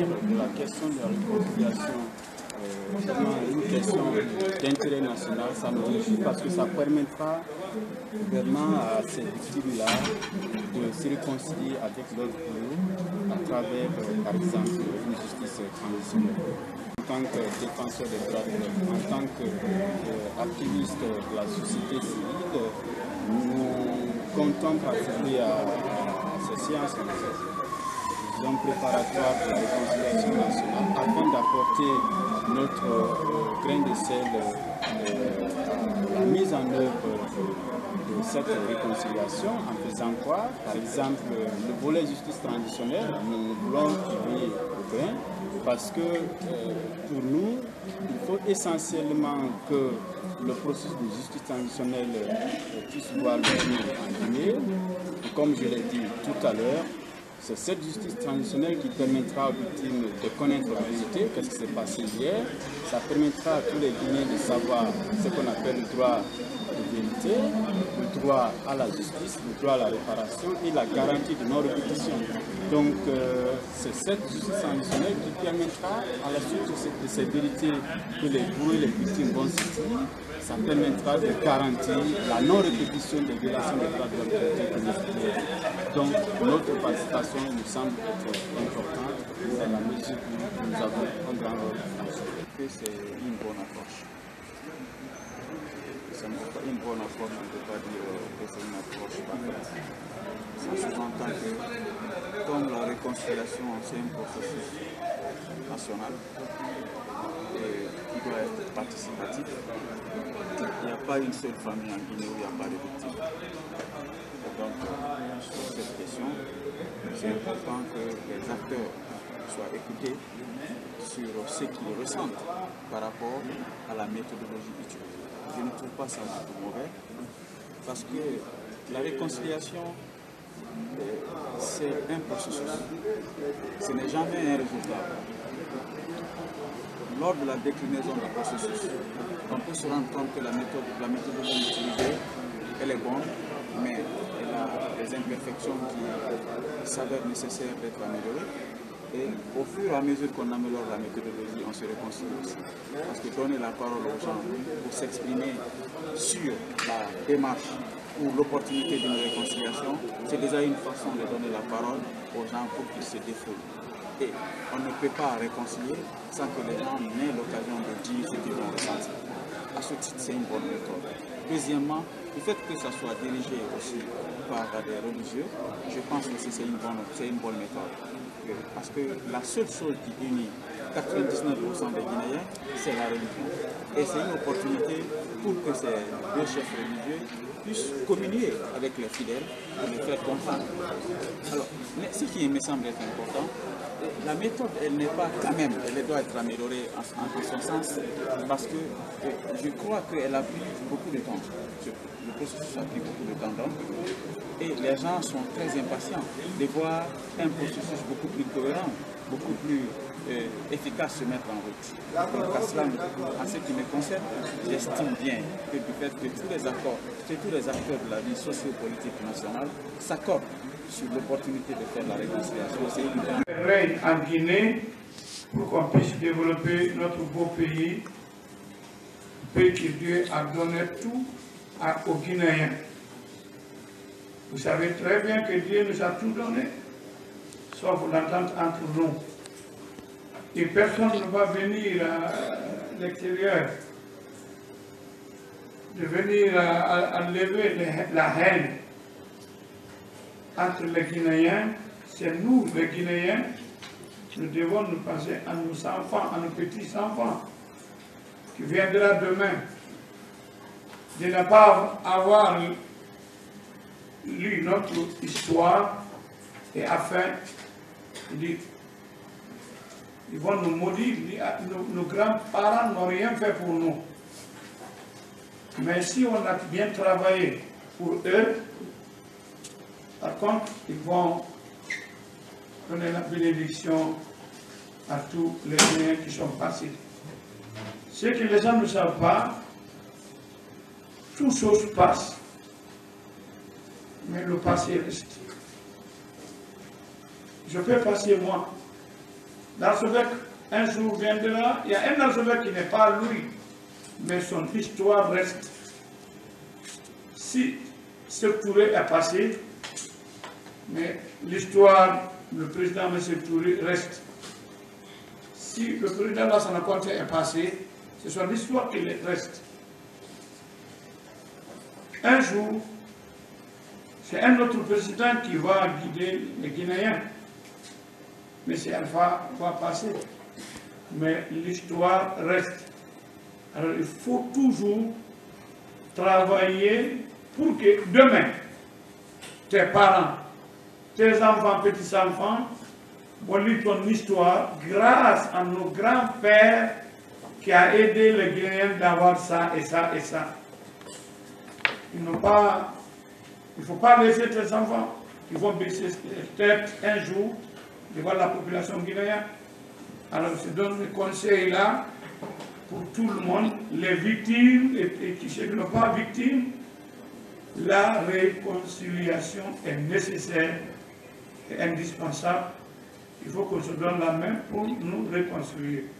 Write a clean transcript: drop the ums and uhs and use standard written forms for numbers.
La question de la réconciliation est une question d'intérêt national, ça me réjouit parce que ça permettra vraiment à ces victimes-là de se réconcilier avec leurs boulot à travers, par exemple, une justice transitionnelle. En tant que défenseur des droits de l'homme, en tant qu'activiste de la société civile, nous comptons participer à ces séances. Dans préparatoire de la réconciliation nationale afin d'apporter notre grain de sel à la mise en œuvre de cette réconciliation en faisant quoi? Par exemple, le volet justice transitionnelle, nous voulons tirer le grain parce que pour nous, il faut essentiellement que le processus de justice transitionnelle puisse voir le jour en Guinée. Comme je l'ai dit tout à l'heure, c'est cette justice transitionnelle qui permettra aux victimes de connaître la vérité, qu'est-ce qui s'est passé hier. Ça permettra à tous les Guinéens de savoir ce qu'on appelle le droit de vérité, le droit à la justice, le droit à la réparation et la garantie de non-répétition. Donc c'est cette justice transitionnelle qui permettra à la suite de ces vérités que les bourreaux et les victimes vont saisir. Ça permettra de garantir la non-répétition des violations des droits de l'homme. Donc notre participation nous semble être importante dans la mesure où nous avons un grand rôle. C'est une bonne approche. C'est une bonne approche, on ne peut pas dire que c'est une approche parfaite. Ça sous-entend que comme la réconciliation, c'est un processus national et qui doit être participatif. Il n'y a pas une seule famille en Guinée où il n'y a pas de victimes. Donc, sur cette question, c'est important que les acteurs soient écoutés sur ce qu'ils ressentent par rapport à la méthodologie utilisée. Je ne trouve pas ça mauvais parce que la réconciliation, c'est un processus. Ce n'est jamais un résultat. Lors de la déclinaison du processus, on peut se rendre compte que la méthodologie utilisée, elle est bonne, mais elle a des imperfections qui s'avèrent nécessaires d'être améliorées. Et au fur et à mesure qu'on améliore la méthodologie, on se réconcilie aussi. Parce que donner la parole aux gens pour s'exprimer sur la démarche ou l'opportunité d'une réconciliation, c'est déjà une façon de donner la parole aux gens pour qu'ils se défendent. Et on ne peut pas réconcilier sans que les gens n'aient l'occasion de dire ce qu'ils ont ressenti. À ce titre, c'est une bonne méthode. Deuxièmement, le fait que ça soit dirigé aussi par des religieux, je pense que c'est une bonne méthode. Parce que la seule chose qui unit 99% des Guinéens, c'est la religion. Et c'est une opportunité pour que ces deux chefs religieux puissent communier avec les fidèles et les faire comprendre. Alors, ce qui me semble être important, la méthode, elle n'est pas quand même, elle doit être améliorée en son sens, parce que je crois qu'elle a pris beaucoup de temps. Le processus a pris beaucoup de temps, donc, et les gens sont très impatients de voir un processus beaucoup plus cohérent, beaucoup plus efficace se mettre en route. Donc, à cela, en ce qui me concerne, j'estime bien que du fait que tous les acteurs de la vie socio-politique nationale s'accordent sur l'opportunité de faire la réconciliation. C'est en Guinée pour qu'on puisse développer notre beau pays, pays que Dieu a donné tout aux Guinéens. Vous savez très bien que Dieu nous a tout donné, sauf l'entente entre nous. Et personne ne va venir à l'extérieur, de venir à lever la haine entre les Guinéens. C'est nous, les Guinéens, nous devons nous penser à nos enfants, à nos petits-enfants, qui viendra demain, de ne pas avoir lu notre histoire et afin de... Ils vont nous maudire, nos grands-parents n'ont rien fait pour nous. Mais si on a bien travaillé pour eux, par contre, ils vont donner la bénédiction à tous les gens qui sont passés. Ce que les gens ne savent pas, tout chose passe, mais le passé reste. Je peux passer moi. L'archevêque, un jour viendra, il y a un archevêque qui n'est pas lui, mais son histoire reste. Si ce Touré est passé, mais l'histoire, le président M. Touré reste. Si le président Lassana Conté est passé, c'est son histoire qui reste. Un jour, c'est un autre président qui va guider les Guinéens. Mais c'est Alpha va passer. Mais l'histoire reste. Alors il faut toujours travailler pour que demain, tes parents, tes enfants, petits-enfants, vont lire ton histoire grâce à nos grands-pères qui ont aidé les Guinéens d'avoir ça et ça et ça. Ils n'ont pas... Il ne faut pas laisser tes enfants qui vont baisser tête un jour devant la population guinéenne. Alors je donne ce conseil là pour tout le monde, les victimes et qui ne sont pas victimes. La réconciliation est nécessaire et indispensable. Il faut qu'on se donne la main pour nous réconcilier.